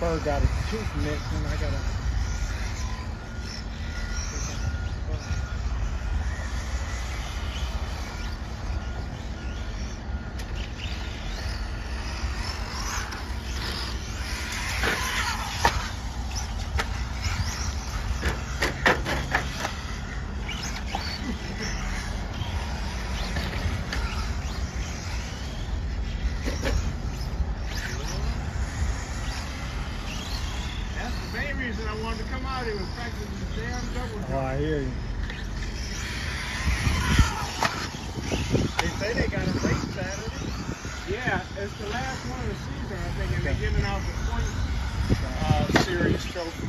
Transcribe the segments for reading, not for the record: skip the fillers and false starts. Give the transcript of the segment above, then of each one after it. bird got its tooth missed, and I got a... I wanted to come out here and practice the damn double jump. Oh, I hear you. They say they got it late Saturday. Yeah, it's the last one of the season, I think, and they're giving out the point series trophy.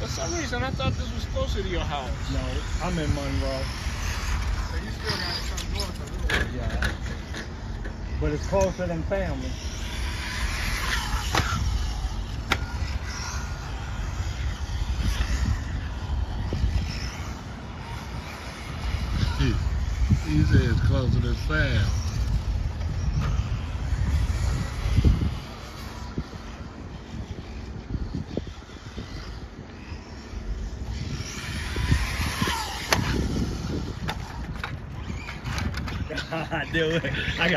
For some reason, I thought this was closer to your house. No, I'm in Monroe. So you still got to come north a little bit. Yeah. But it's closer than family. He said it's closer to Sam. I do it. I got